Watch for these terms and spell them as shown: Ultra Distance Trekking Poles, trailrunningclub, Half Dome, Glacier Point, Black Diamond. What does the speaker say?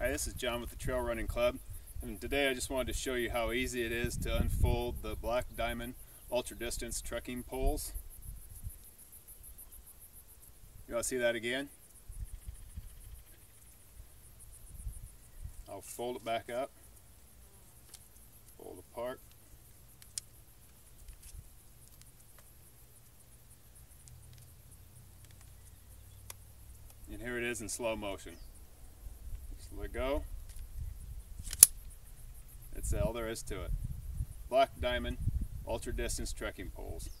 Hi, this is John with the Trail Running Club, and today I just wanted to show you how easy it is to unfold the Black Diamond Ultra Distance Trekking Poles. You want to see that again? I'll fold it back up, fold apart. And here it is in slow motion. Just let go. That's all there is to it. Black Diamond Ultra Distance Trekking Poles.